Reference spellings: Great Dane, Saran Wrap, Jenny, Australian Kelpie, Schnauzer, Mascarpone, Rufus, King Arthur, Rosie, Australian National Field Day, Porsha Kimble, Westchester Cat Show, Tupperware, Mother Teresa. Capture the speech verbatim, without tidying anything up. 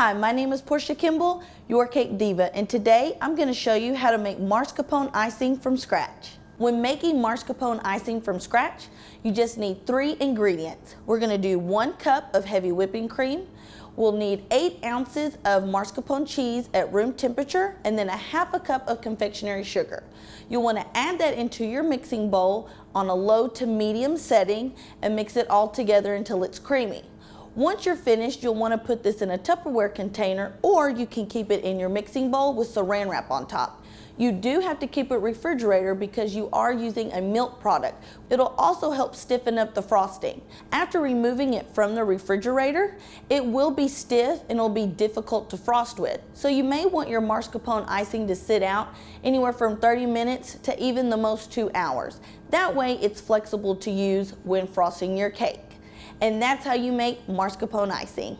Hi, my name is Porsha Kimble, your Cake Diva, and today I'm going to show you how to make mascarpone icing from scratch. When making mascarpone icing from scratch, you just need three ingredients. We're going to do one cup of heavy whipping cream. We'll need eight ounces of mascarpone cheese at room temperature and then a half a cup of confectionery sugar. You'll want to add that into your mixing bowl on a low to medium setting and mix it all together until it's creamy. Once you're finished, you'll want to put this in a Tupperware container, or you can keep it in your mixing bowl with Saran Wrap on top. You do have to keep it refrigerated because you are using a milk product. It'll also help stiffen up the frosting. After removing it from the refrigerator, it will be stiff and it'll be difficult to frost with. So you may want your mascarpone icing to sit out anywhere from thirty minutes to even the most two hours. That way it's flexible to use when frosting your cake. And that's how you make mascarpone icing.